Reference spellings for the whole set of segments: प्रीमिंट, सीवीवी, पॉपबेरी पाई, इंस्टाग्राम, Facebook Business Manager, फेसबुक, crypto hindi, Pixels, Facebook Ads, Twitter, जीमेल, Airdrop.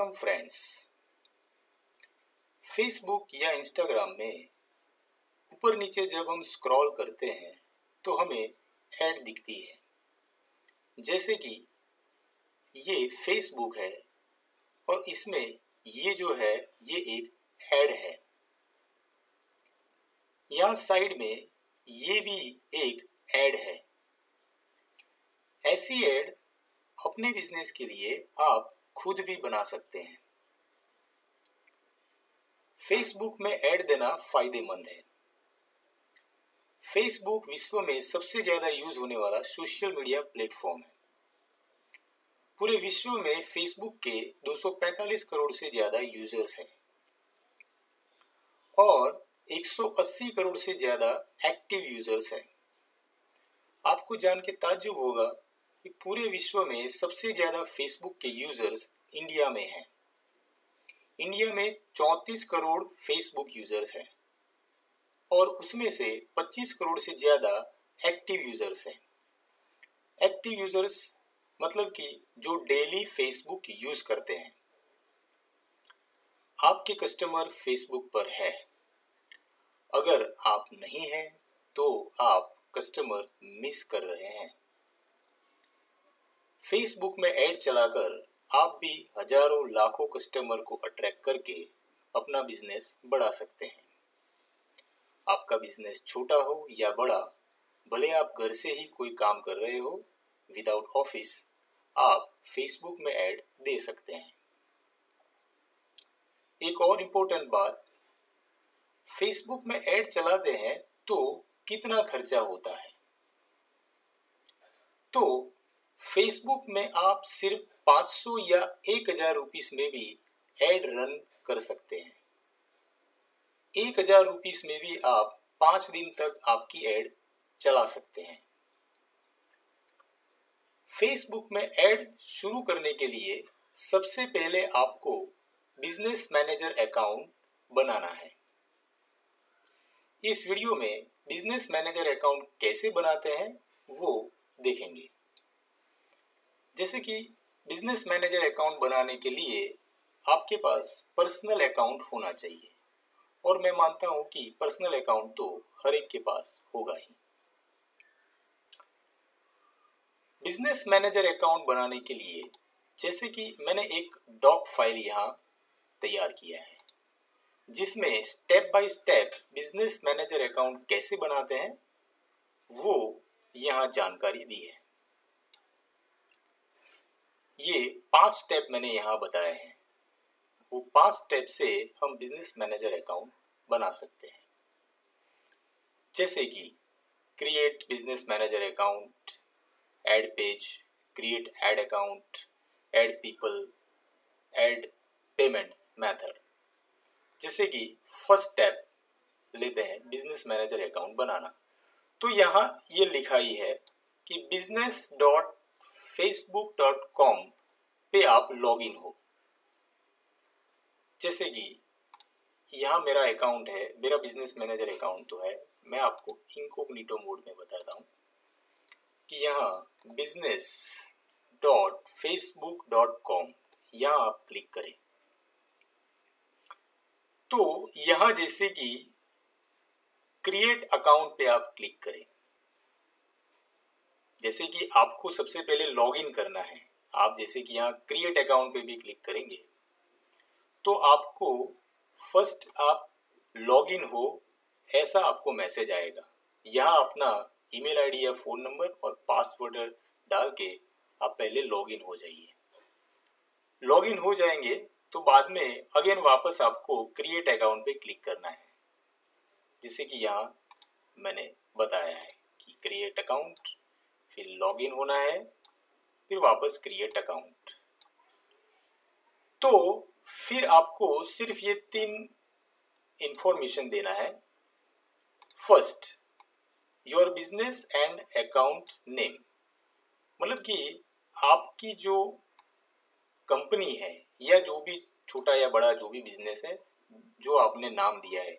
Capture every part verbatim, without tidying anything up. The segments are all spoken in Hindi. वेलकम फ्रेंड्स, फेसबुक या इंस्टाग्राम में ऊपर नीचे जब हम स्क्रॉल करते हैं तो हमें ऐड दिखती है। जैसे कि ये फेसबुक है और इसमें ये जो है ये एक ऐड है। यहाँ साइड में ये भी एक ऐड है। ऐसी ऐड अपने बिजनेस के लिए आप खुद भी बना सकते हैं। फेसबुक में ऐड देना फायदेमंद है। फेसबुक विश्व में सबसे ज्यादा यूज होने वाला सोशल मीडिया प्लेटफॉर्म है। पूरे विश्व में फेसबुक के दो सौ पैंतालीस करोड़ से ज्यादा यूजर्स हैं और एक सौ अस्सी करोड़ से ज्यादा एक्टिव यूजर्स हैं। आपको जान के ताज्जुब होगा, पूरे विश्व में सबसे ज्यादा फेसबुक के यूजर्स इंडिया में हैं। इंडिया में चौंतीस करोड़ फेसबुक यूजर्स हैं और उसमें से पच्चीस करोड़ से ज्यादा एक्टिव यूजर्स हैं। एक्टिव यूजर्स मतलब कि जो डेली फेसबुक यूज करते हैं। आपके कस्टमर फेसबुक पर है। अगर आप नहीं हैं तो आप कस्टमर मिस कर रहे हैं। फेसबुक में ऐड चलाकर आप भी हजारों लाखों कस्टमर को अट्रैक्ट करके अपना बिजनेस बढ़ा सकते हैं। आपका बिजनेस छोटा हो या बड़ा, भले आप घर से ही कोई काम कर रहे हो विदाउट ऑफिस, आप फेसबुक में ऐड दे सकते हैं। एक और इम्पोर्टेंट बात, फेसबुक में ऐड चलाते हैं तो कितना खर्चा होता है? तो फेसबुक में आप सिर्फ पाँच सौ या एक हजार रुपीस में भी एड रन कर सकते हैं। एक हजार रुपीस में भी आप पाँच दिन तक आपकी एड चला सकते हैं। फेसबुक में एड शुरू करने के लिए सबसे पहले आपको बिजनेस मैनेजर अकाउंट बनाना है। इस वीडियो में बिजनेस मैनेजर अकाउंट कैसे बनाते हैं वो देखेंगे। जैसे कि बिजनेस मैनेजर अकाउंट बनाने के लिए आपके पास पर्सनल अकाउंट होना चाहिए और मैं मानता हूं कि पर्सनल अकाउंट तो हर एक के पास होगा ही। बिजनेस मैनेजर अकाउंट बनाने के लिए जैसे कि मैंने एक डॉक फाइल यहां तैयार किया है जिसमें step by step business manager account कैसे बनाते हैं वो यहां जानकारी दी है। ये पांच स्टेप मैंने यहाँ बताए हैं। वो पांच स्टेप से हम बिजनेस मैनेजर अकाउंट बना सकते हैं। जैसे कि create business manager account, add page, create ad account, add people, add payment method. जैसे कि फर्स्ट स्टेप लेते हैं बिजनेस मैनेजर अकाउंट बनाना। तो यहाँ ये लिखा ही है कि business dot फेसबुक dot com पे आप लॉगिन हो। जैसे कि यहाँ मेरा अकाउंट है, मेरा बिजनेस मैनेजर अकाउंट तो है। मैं आपको इनकॉग्निटो मोड में बताता हूँ कि यहाँ business dot फेसबुक dot com यहाँ आप क्लिक करें तो यहाँ जैसे कि क्रिएट अकाउंट पे आप क्लिक करें। जैसे कि आपको सबसे पहले लॉगिन करना है। आप जैसे कि यहाँ क्रिएट अकाउंट पे भी क्लिक करेंगे तो आपको फर्स्ट आप लॉगिन हो ऐसा आपको मैसेज आएगा। यहाँ अपना ईमेल आईडी या फ़ोन नंबर और पासवर्ड डाल के आप पहले लॉगिन हो जाइए। लॉगिन हो जाएंगे तो बाद में अगेन वापस आपको क्रिएट अकाउंट पे क्लिक करना है। जैसे कि यहाँ मैंने बताया है कि क्रिएट अकाउंट, फिर लॉगिन होना है, फिर वापस क्रिएट अकाउंट। तो फिर आपको सिर्फ ये तीन इंफॉर्मेशन देना है। First, your business and account name, मतलब कि आपकी जो कंपनी है या जो भी छोटा या बड़ा जो भी बिजनेस है जो आपने नाम दिया है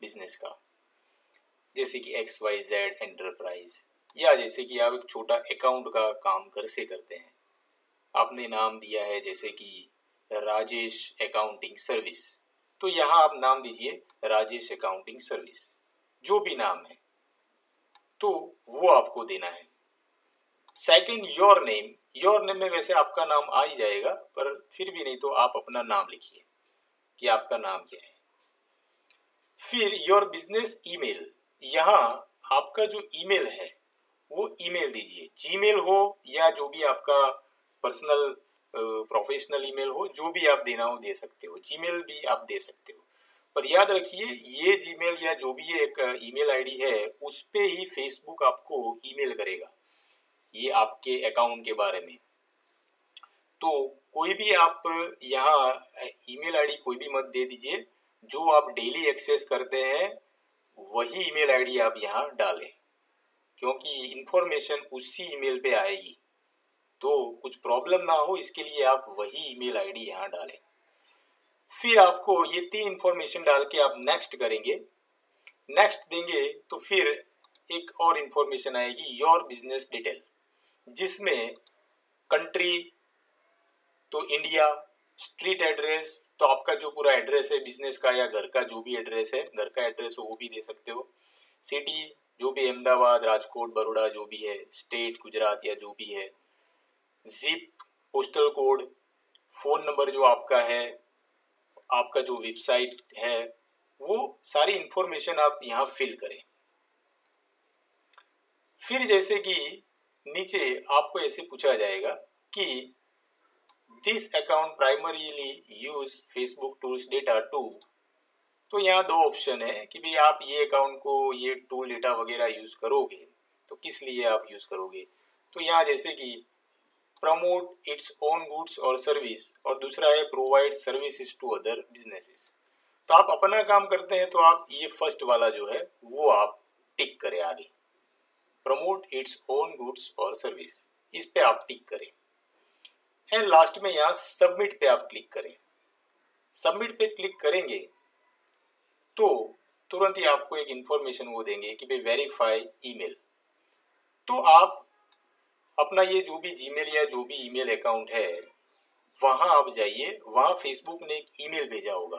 बिजनेस का, जैसे कि एक्स वाई जेड एंटरप्राइज, या जैसे कि आप एक छोटा अकाउंट का काम घर से करते हैं, आपने नाम दिया है जैसे कि राजेश अकाउंटिंग सर्विस। तो यहाँ आप नाम दीजिए राजेश अकाउंटिंग सर्विस, जो भी नाम है तो वो आपको देना है। Second your name, your name में वैसे आपका नाम आ ही जाएगा, पर फिर भी नहीं तो आप अपना नाम लिखिए कि आपका नाम क्या है। फिर योर बिजनेस ईमेल, यहाँ आपका जो ईमेल है वो ईमेल दीजिए, जीमेल हो या जो भी आपका पर्सनल प्रोफेशनल ईमेल हो, जो भी आप देना हो दे सकते हो, जीमेल भी आप दे सकते हो। पर याद रखिए ये जीमेल या जो भी एक ईमेल आईडी है उस पे ही फेसबुक आपको ईमेल करेगा ये आपके अकाउंट के बारे में। तो कोई भी आप यहाँ ईमेल आईडी कोई भी मत दे दीजिए, जो आप डेली एक्सेस करते हैं वही ईमेल आईडी आप यहाँ डालें, क्योंकि इंफॉर्मेशन उसी ईमेल पे आएगी तो कुछ प्रॉब्लम ना हो, इसके लिए आप वही ईमेल आईडी यहाँ डालें। फिर आपको ये तीन इंफॉर्मेशन डाल के आप नेक्स्ट करेंगे, नेक्स्ट देंगे तो फिर एक और इंफॉर्मेशन आएगी योर बिजनेस डिटेल, जिसमें कंट्री तो इंडिया, स्ट्रीट एड्रेस तो आपका जो पूरा एड्रेस है बिजनेस का या घर का जो भी एड्रेस है, घर का एड्रेस हो वो भी दे सकते हो, सिटी जो भी अहमदाबाद, राजकोट, बड़ौदा जो भी है, स्टेट गुजरात या जो भी है, zip, postal code, phone number जो आपका है, आपका जो वेबसाइट है, वो सारी इंफॉर्मेशन आप यहाँ फिल करें। फिर जैसे कि नीचे आपको ऐसे पूछा जाएगा कि this account primarily use फेसबुक tools data to, तो यहाँ दो ऑप्शन है कि भाई आप ये अकाउंट को ये टूल डेटा वगैरह यूज़ करोगे तो किस लिए आप यूज़ करोगे। तो यहाँ जैसे कि प्रमोट इट्स ओन गुड्स और सर्विस, और दूसरा है provide services to other businesses. तो आप अपना काम करते हैं तो आप ये फर्स्ट वाला जो है वो आप टिक करें आगे, प्रमोट इट्स ओन गुड्स और सर्विस, इस पे आप टिक करें। एंड लास्ट में यहाँ सबमिट पे आप क्लिक करें। सबमिट पे क्लिक करेंगे तो तुरंत ही आपको एक इंफॉर्मेशन वो देंगे कि भाई वेरीफाई ईमेल। तो आप अपना ये जो भी जीमेल या जो भी ईमेल अकाउंट है वहाँ आप जाइए, वहाँ फेसबुक ने एक ईमेल भेजा होगा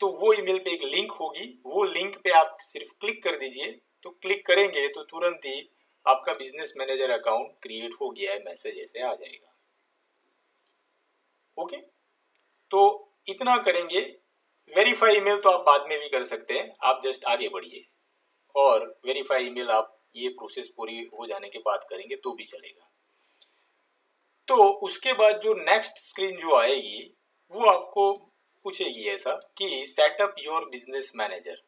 तो वो ईमेल पे एक लिंक होगी, वो लिंक पे आप सिर्फ क्लिक कर दीजिए। तो क्लिक करेंगे तो तुरंत ही आपका बिजनेस मैनेजर अकाउंट क्रिएट हो गया है, मैसेज ऐसे आ जाएगा। ओके, तो इतना करेंगे। वेरीफाई ईमेल तो आप बाद में भी कर सकते हैं, आप जस्ट आगे बढ़िए और वेरीफाई ईमेल आप ये प्रोसेस पूरी हो जाने के बाद करेंगे तो भी चलेगा। तो उसके बाद जो नेक्स्ट स्क्रीन जो आएगी वो आपको पूछेगी ऐसा कि setup your business manager,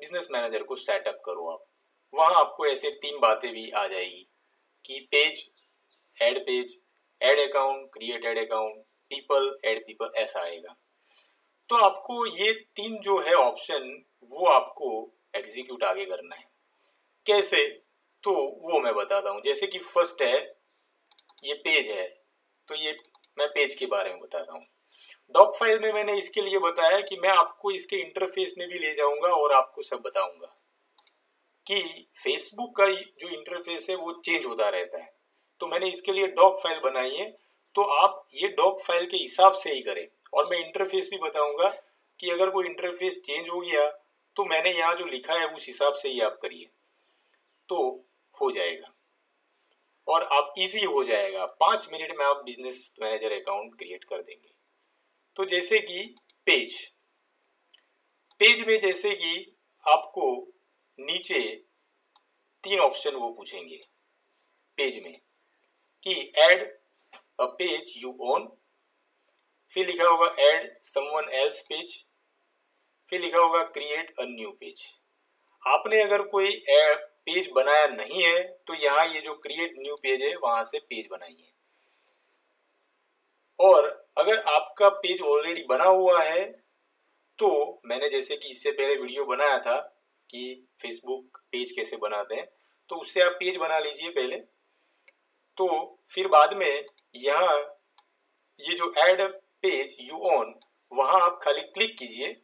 business manager को सेटअप करो आप। वहाँ आपको ऐसे तीन बातें भी आ जाएगी कि page, add page, ad account, create ad account, people, add people, ऐसा आएगा। तो आपको ये तीन जो है ऑप्शन वो आपको एग्जीक्यूट आगे करना है। कैसे तो वो मैं बताता हूँ। जैसे कि फर्स्ट है ये पेज है, तो ये मैं पेज के बारे में बताता हूँ। डॉक फाइल में मैंने इसके लिए बताया कि मैं आपको इसके इंटरफेस में भी ले जाऊंगा और आपको सब बताऊंगा कि फेसबुक का जो इंटरफेस है वो चेंज होता रहता है। तो मैंने इसके लिए डॉक फाइल बनाई है, तो आप ये डॉक फाइल के हिसाब से ही करें। और मैं इंटरफेस भी बताऊँगा कि अगर कोई इंटरफेस चेंज हो गया तो मैंने यहाँ जो लिखा है उस हिसाब से ही आप करिए तो हो जाएगा और आप इजी हो जाएगा। पाँच मिनट में आप बिजनेस मैनेजर अकाउंट क्रिएट कर देंगे। तो जैसे कि पेज, पेज में जैसे कि आपको नीचे तीन ऑप्शन वो पूछेंगे पेज में कि add a page you own, फिर लिखा होगा ऐड समवन एल्स पेज, फिर लिखा होगा क्रिएट अ न्यू पेज। आपने अगर कोई ऐड पेज बनाया नहीं है तो यहाँ ये जो क्रिएट न्यू पेज है वहां से पेज बनाइए। और अगर आपका पेज ऑलरेडी बना हुआ है तो मैंने जैसे कि इससे पहले वीडियो बनाया था कि फेसबुक पेज कैसे बनाते हैं, तो उससे आप पेज बना लीजिए पहले। तो फिर बाद में यहाँ ये जो ऐड पेज यू ऑन, वहाँ आप खाली क्लिक कीजिए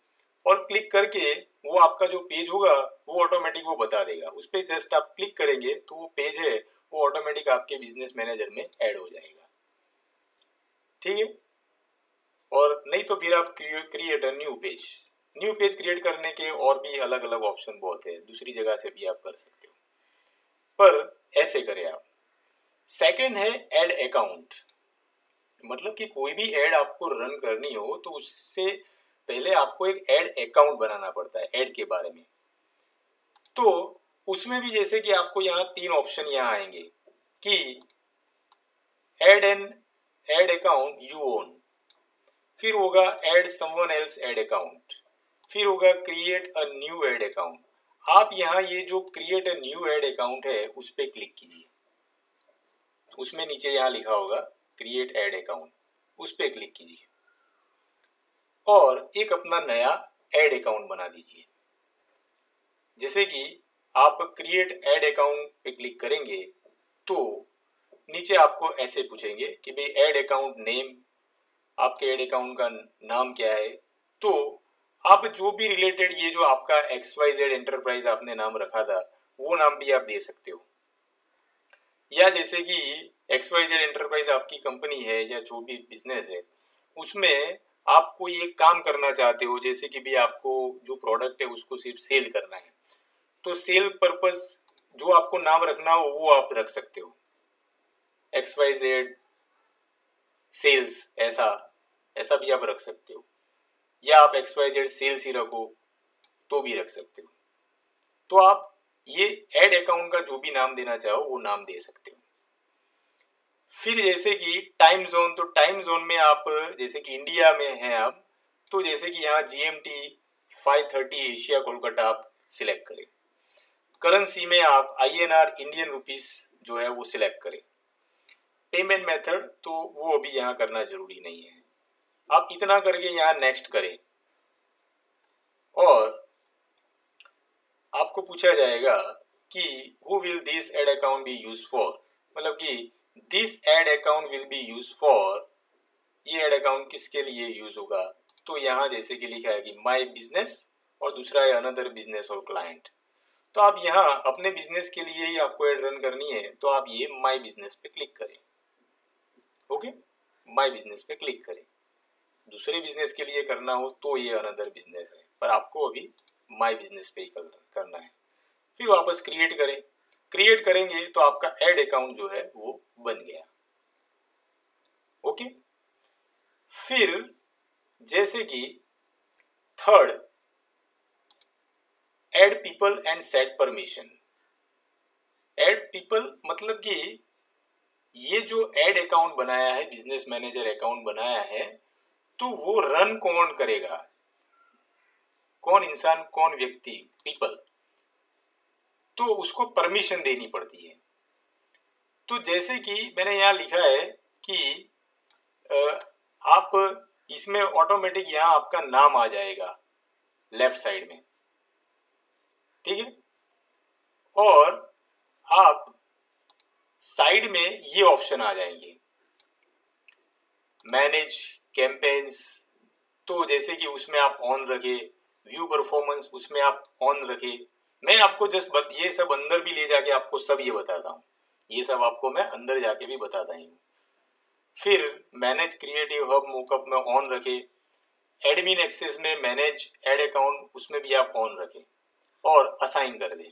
और क्लिक करके वो आपका जो पेज होगा वो ऑटोमेटिक वो बता देगा। उस पर जस्ट आप क्लिक करेंगे तो वो पेज है वो ऑटोमेटिक आपके बिजनेस मैनेजर में ऐड हो जाएगा। ठीक है। और नहीं तो फिर आप create new page, new page create करने के और भी अलग अलग ऑप्शन बहुत है, दूसरी जगह से भी आप कर सकते हो, पर ऐसे करें आप। सेकंड है एड अकाउंट, मतलब कि कोई भी एड आपको रन करनी हो तो उससे पहले आपको एक एड अकाउंट बनाना पड़ता है एड के बारे में। तो उसमें भी जैसे कि आपको यहाँ तीन ऑप्शन यहाँ आएंगे कि add an ad account you own, फिर होगा add someone else ad account, फिर होगा create a new ad account. आप यहाँ ये जो create a new ad account है उस पर क्लिक कीजिए, उसमें नीचे यहाँ लिखा होगा क्रिएट एड अकाउंट, उस पर क्लिक कीजिए और एक अपना नया एड अकाउंट बना दीजिए। जैसे कि आप क्रिएट एड अकाउंट पे क्लिक करेंगे तो नीचे आपको ऐसे पूछेंगे कि भाई एड अकाउंट नेम, आपके एड अकाउंट का नाम क्या है। तो आप जो भी रिलेटेड ये जो आपका एक्स वाई जेड एंटरप्राइज आपने नाम रखा था वो नाम भी आप दे सकते हो, या जैसे कि एक्स वाई जेड एंटरप्राइज आपकी कंपनी है या जो भी बिजनेस है उसमें आप कोई एक काम करना चाहते हो, जैसे कि भी आपको जो प्रोडक्ट है उसको सिर्फ सेल करना है तो सेल पर्पस जो आपको नाम रखना हो वो आप रख सकते हो, एक्स वाई जेड सेल्स, ऐसा ऐसा भी आप रख सकते हो, या आप एक्स वाई जेड सेल्स ही रखो तो भी रख सकते हो। तो आप ये एड अकाउंट का जो भी नाम देना चाहो वो नाम दे सकते हो। फिर जैसे कि टाइम जोन, तो टाइम जोन में आप जैसे कि इंडिया में हैं आप, तो जैसे कि यहाँ G M T five thirty Asia Kolkata आप सिलेक्ट करें। करेंसी में आप I N R Indian rupees जो है वो सिलेक्ट करें। पेमेंट मेथड तो वो अभी यहाँ करना जरूरी नहीं है, आप इतना करके यहाँ नेक्स्ट करें और आपको पूछा जाएगा कि who will this ad account be use for, मतलब कि this ad account will be use for, ये एड अकाउंट किसके लिए यूज होगा। तो यहाँ जैसे कि लिखा है कि माई बिजनेस और दूसरा है अनदर बिजनेस और क्लाइंट। तो आप यहाँ अपने बिजनेस के लिए ही आपको एड रन करनी है तो आप ये माय बिजनेस पे क्लिक करें, ओके, माय बिजनेस पे क्लिक करें। दूसरे बिजनेस के लिए करना हो तो ये अनदर बिजनेस है, पर आपको अभी माय बिजनेस पे ही करना है। फिर वापस क्रिएट करें, क्रिएट करेंगे तो आपका एड अकाउंट जो है वो बन गया, ओके। फिर जैसे कि third add people and set permission. Add people मतलब कि ये जो एड अकाउंट बनाया है, बिजनेस मैनेजर अकाउंट बनाया है, तो वो रन कौन करेगा, कौन इंसान, कौन व्यक्ति, पीपल, तो उसको परमिशन देनी पड़ती है। तो जैसे कि मैंने यहाँ लिखा है कि आप इसमें ऑटोमेटिक यहाँ आपका नाम आ जाएगा लेफ्ट साइड में, ठीक है, और आप साइड में ये ऑप्शन आ जाएंगे मैनेज कैंपेन्स, तो जैसे कि उसमें आप ऑन रखे, व्यू परफॉर्मेंस उसमें आप ऑन रखे। मैं आपको जस्ट बत, ये सब अंदर भी ले जाके आपको सब ये बताता हूँ, ये सब आपको मैं अंदर जाके भी बताता हूँ। फिर मैनेज क्रिएटिव हब मोकअप में ऑन रखे, एडमिन एक्सेस में मैनेज एड अकाउंट उसमें भी आप ऑन रखें और असाइन कर दें।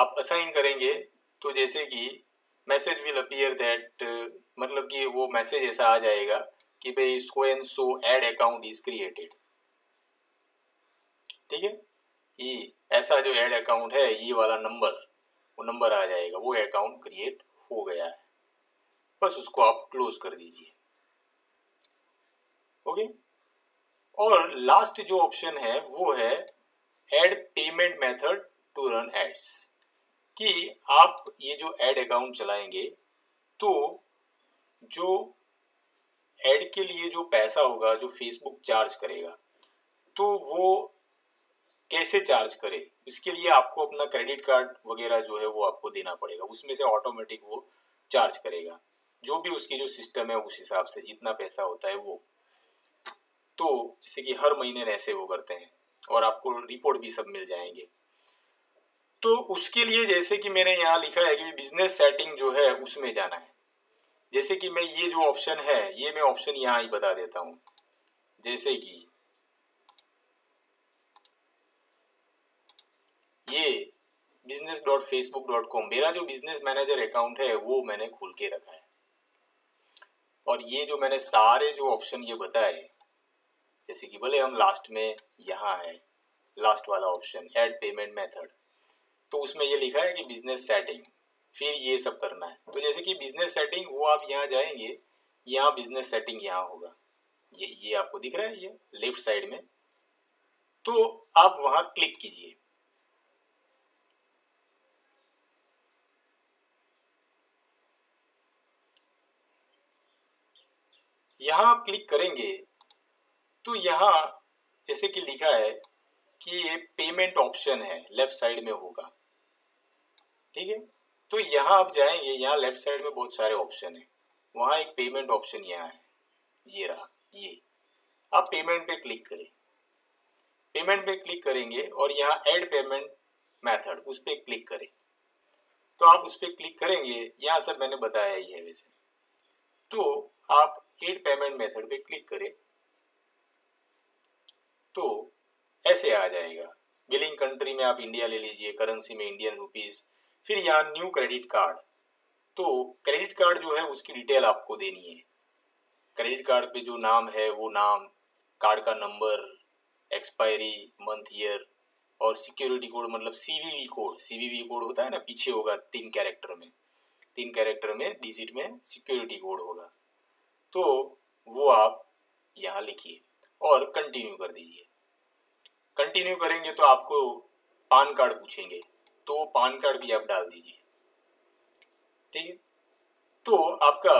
आप असाइन करेंगे तो जैसे कि मैसेज विल अपीयर दैट, मतलब कि वो मैसेज ऐसा आ जाएगा कि भाई so and so ad account is created, ठीक है, ये ऐसा जो एड अकाउंट है ये वाला नंबर, वो नंबर आ जाएगा, वो अकाउंट क्रिएट हो गया है। बस उसको आप क्लोज कर दीजिए, ओके। और लास्ट जो ऑप्शन है वो है add payment method to run ads, कि आप ये जो एड अकाउंट चलाएंगे तो जो एड के लिए जो पैसा होगा जो फेसबुक चार्ज करेगा तो वो कैसे चार्ज करे, इसके लिए आपको अपना क्रेडिट कार्ड वगैरह जो है वो आपको देना पड़ेगा, उसमें से ऑटोमेटिक वो चार्ज करेगा, जो भी उसकी जो सिस्टम है उस हिसाब से जितना पैसा होता है वो। तो जैसे कि हर महीने ऐसे वो करते हैं और आपको रिपोर्ट भी सब मिल जाएंगे। तो उसके लिए जैसे कि मैंने यहाँ लिखा है कि बिजनेस सेटिंग जो है उसमें जाना है। जैसे कि मैं ये जो ऑप्शन है ये मैं ऑप्शन यहाँ ही बता देता हूँ। जैसे कि ये business dot फेसबुक dot com मेरा जो बिजनेस मैनेजर अकाउंट है वो मैंने खोल के रखा है, और ये जो मैंने सारे जो ऑप्शन ये बताए, जैसे कि भले हम लास्ट में यहाँ है लास्ट वाला ऑप्शन ऐड पेमेंट मेथड, तो उसमें ये लिखा है कि बिजनेस सेटिंग, फिर ये सब करना है। तो जैसे कि बिजनेस सेटिंग वो आप यहाँ जाएंगे, यहाँ बिजनेस सेटिंग यहाँ होगा, ये ये आपको दिख रहा है ये लेफ्ट साइड में, तो आप वहाँ क्लिक कीजिए। यहाँ आप क्लिक करेंगे तो यहाँ जैसे कि लिखा है कि ये पेमेंट ऑप्शन है लेफ्ट साइड में होगा, ठीक है। तो यहाँ आप जाएंगे, यहाँ लेफ्ट साइड में बहुत सारे ऑप्शन है, वहाँ एक पेमेंट ऑप्शन यहाँ है, ये रहा, ये आप पेमेंट पे क्लिक करें। पेमेंट पे क्लिक करेंगे और यहाँ ऐड पेमेंट मेथड उस पर क्लिक करें, तो आप उस पर क्लिक करेंगे। यहाँ सब मैंने बताया ही है वैसे, तो आप एड पेमेंट मेथड पे क्लिक करें तो ऐसे आ जाएगा। बिलिंग कंट्री में आप इंडिया ले लीजिए, करेंसी में इंडियन रुपीस, फिर यहाँ न्यू क्रेडिट कार्ड, तो क्रेडिट कार्ड जो है उसकी डिटेल आपको देनी है। क्रेडिट कार्ड पे जो नाम है वो नाम, कार्ड का नंबर, एक्सपायरी, मंथ, ईयर, और सिक्योरिटी कोड मतलब सीवीवी कोड। सीवीवी कोड होता है ना, पीछे होगा तीन कैरेक्टर में, तीन कैरेक्टर में डिजिट में सिक्योरिटी कोड होगा, तो वो आप यहाँ लिखिए और कंटिन्यू कर दीजिए। कंटिन्यू करेंगे तो आपको पान कार्ड पूछेंगे, तो पान कार्ड भी आप डाल दीजिए, ठीक है। तो आपका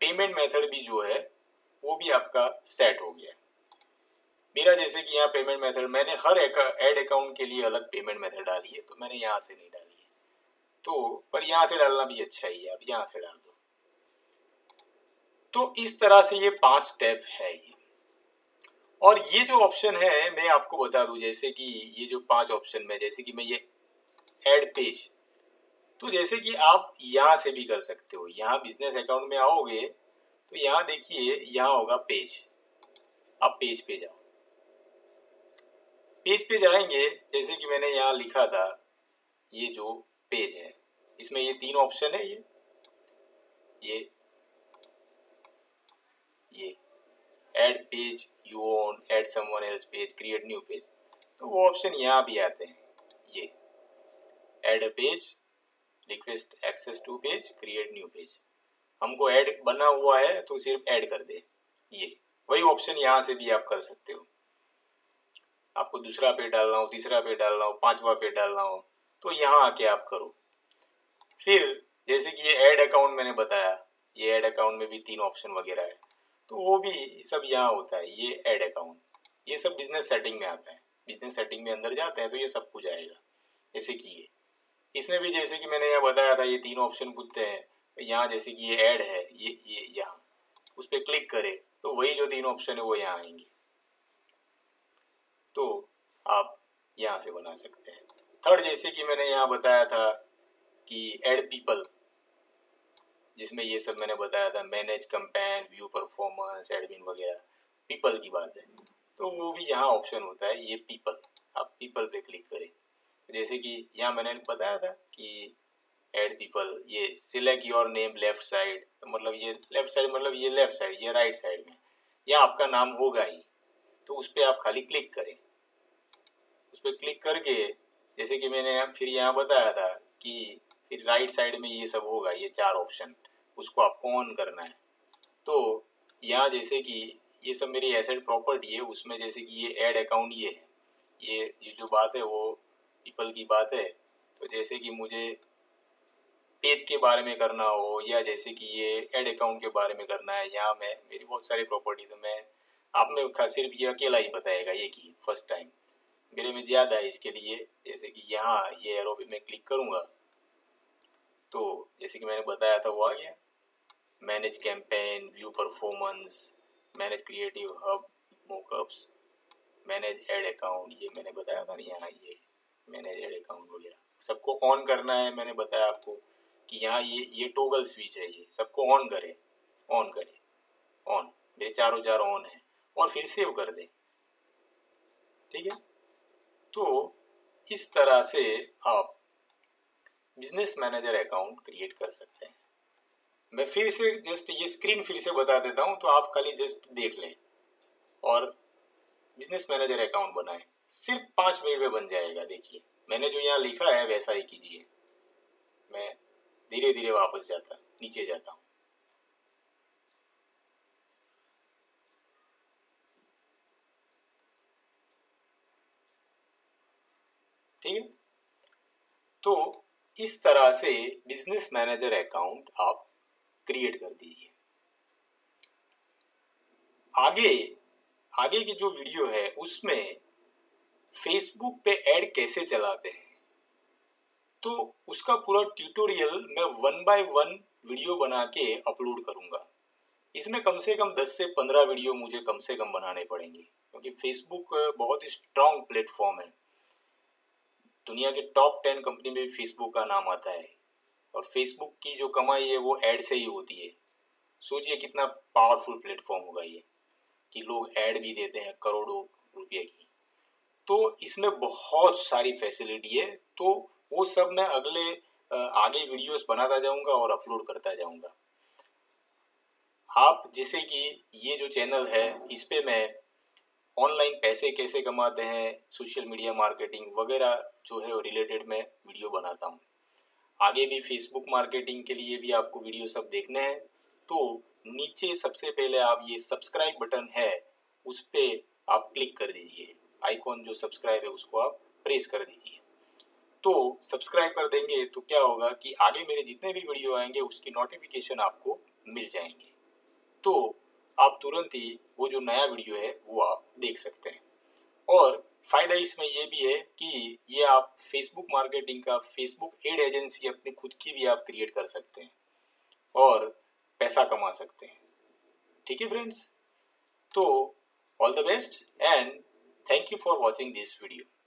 पेमेंट मेथड भी जो है वो भी आपका सेट हो गया। मेरा जैसे कि यहाँ पेमेंट मेथड, मैंने हर ऐड अकाउंट के लिए अलग पेमेंट मेथड डाली है, तो मैंने यहाँ से नहीं डाली है, तो पर यहाँ से डालना भी अच्छा ही है, आप यहाँ से डाल दो। तो इस तरह से ये पांच स्टेप है ये, और ये जो ऑप्शन है मैं आपको बता दूं, जैसे कि ये जो पांच ऑप्शन में, जैसे कि मैं ये ऐड पेज, तो जैसे कि आप यहाँ से भी कर सकते हो। यहाँ बिजनेस अकाउंट में आओगे तो यहाँ देखिए यहाँ होगा पेज, आप पेज पे जाओ। पेज पे जाएंगे, जैसे कि मैंने यहाँ लिखा था ये जो पेज है इसमें ये तीन ऑप्शन है, ये ये ये add page you own, add someone else page, create new page, तो वो ऑप्शन यहाँ भी आते हैं। ये add a page, request access to page, create new page, हमको ऐड बना हुआ है तो सिर्फ ऐड कर दे, ये वही ऑप्शन यहाँ से भी आप कर सकते हो। आपको दूसरा पेज डालना हो, तीसरा पेज डालना हो, पांचवा पेज डालना हो, तो यहाँ आके आप करो। फिर जैसे कि ये ऐड अकाउंट मैंने बताया, ये ऐड अकाउंट में भी तीन ऑप्शन वगैरह है, तो वो भी सब यहाँ होता है। ये ऐड अकाउंट ये सब बिजनेस सेटिंग में आता है, बिजनेस सेटिंग में अंदर जाते हैं तो ये सब कुछ आएगा। जैसे कि ये इसमें भी जैसे कि मैंने यहाँ बताया था ये तीन ऑप्शन पूछते हैं, यहाँ जैसे कि ये ऐड है, ये ये यहाँ उस पर क्लिक करें तो वही जो तीन ऑप्शन है वो यहाँ आएंगे, तो आप यहाँ से बना सकते हैं। थर्ड जैसे कि मैंने यहाँ बताया था कि ऐड पीपल, जिसमें ये सब मैंने बताया था, manage campaign, view performance, admin वगैरह, पीपल की बात है तो वो भी यहाँ ऑप्शन होता है ये पीपल, आप पीपल पे क्लिक करें। जैसे कि यहाँ मैंने बताया था कि ऐड पीपल, ये select your name left side, तो मतलब ये लेफ्ट साइड मतलब ये लेफ्ट साइड, ये राइट साइड में यहाँ आपका नाम होगा ही, तो उस पर आप खाली क्लिक करें। उस पर क्लिक करके जैसे कि मैंने फिर यहाँ बताया था कि फिर राइट साइड में ये सब होगा, ये चार ऑप्शन, उसको आपको ऑन करना है। तो यहाँ जैसे कि ये सब मेरी एसेट प्रॉपर्टी है, उसमें जैसे कि ये ऐड अकाउंट ये है, ये ये जो बात है वो पीपल की बात है, तो जैसे कि मुझे पेज के बारे में करना हो या जैसे कि ये ऐड अकाउंट के बारे में करना है, यहाँ मैं मेरी बहुत सारी प्रॉपर्टी, तो मैं आप में सिर्फ ये अकेला ही बताएगा ये कि फर्स्ट टाइम मेरे में ज़्यादा है, इसके लिए जैसे कि यहाँ ये एरो पे मैं क्लिक करूँगा तो जैसे कि मैंने बताया था वो आ गया, manage campaign, view performance, manage creative hub mockups, manage ad account, ये मैंने बताया था यहाँ ये मैनेज ऐड अकाउंट वगैरह सबको ऑन करना है। मैंने बताया आपको कि यहाँ ये ये टोगल स्विच है, ये सबको ऑन करें। ऑन करें, ऑन मेरे चारों चार ऑन है, और फिर सेव कर दें। ठीक है, तो इस तरह से आप बिजनेस मैनेजर अकाउंट क्रिएट कर सकते हैं। मैं फिर से जस्ट ये स्क्रीन फिर से बता देता हूँ, तो आप खाली जस्ट देख लें और बिजनेस मैनेजर अकाउंट बनाएं। सिर्फ पाँच मिनट में बन जाएगा। देखिए मैंने जो यहाँ लिखा है वैसा ही कीजिए। मैं धीरे धीरे वापस जाता नीचे जाता हूँ। ठीक है, तो इस तरह से बिजनेस मैनेजर अकाउंट आप क्रिएट कर दीजिए। आगे आगे की जो वीडियो है उसमें फेसबुक पे ऐड कैसे चलाते हैं, तो उसका पूरा ट्यूटोरियल मैं वन बाय वन वीडियो बना के अपलोड करूंगा। इसमें कम से कम दस से पंद्रह वीडियो मुझे कम से कम बनाने पड़ेंगे, क्योंकि फेसबुक बहुत ही स्ट्रांग प्लेटफॉर्म है। दुनिया के टॉप टेन कंपनी में भी फेसबुक का नाम आता है, और फेसबुक की जो कमाई है वो ऐड से ही होती है। सोचिए कितना पावरफुल प्लेटफॉर्म होगा ये, कि लोग ऐड भी देते हैं करोड़ों रुपये की। तो इसमें बहुत सारी फैसिलिटी है, तो वो सब मैं अगले आगे वीडियोस बनाता जाऊंगा और अपलोड करता जाऊंगा। आप जैसे कि ये जो चैनल है इस पर मैं ऑनलाइन पैसे कैसे कमाते हैं, सोशल मीडिया मार्केटिंग वगैरह जो है वो रिलेटेड मैं वीडियो बनाता हूँ। आगे भी फेसबुक मार्केटिंग के लिए भी आपको वीडियो सब देखने हैं, तो नीचे सबसे पहले आप ये सब्सक्राइब बटन है उस पर आप क्लिक कर दीजिए। आइकॉन जो सब्सक्राइब है उसको आप प्रेस कर दीजिए। तो सब्सक्राइब कर देंगे तो क्या होगा कि आगे मेरे जितने भी वीडियो आएंगे उसकी नोटिफिकेशन आपको मिल जाएंगे, तो आप तुरंत ही वो जो नया वीडियो है वो आप देख सकते हैं। और फ़ायदा इसमें यह भी है कि ये आप फेसबुक मार्केटिंग का फेसबुक एड एजेंसी अपनी खुद की भी आप क्रिएट कर सकते हैं और पैसा कमा सकते हैं। ठीक है फ्रेंड्स, तो all the best and thank you for watching this video.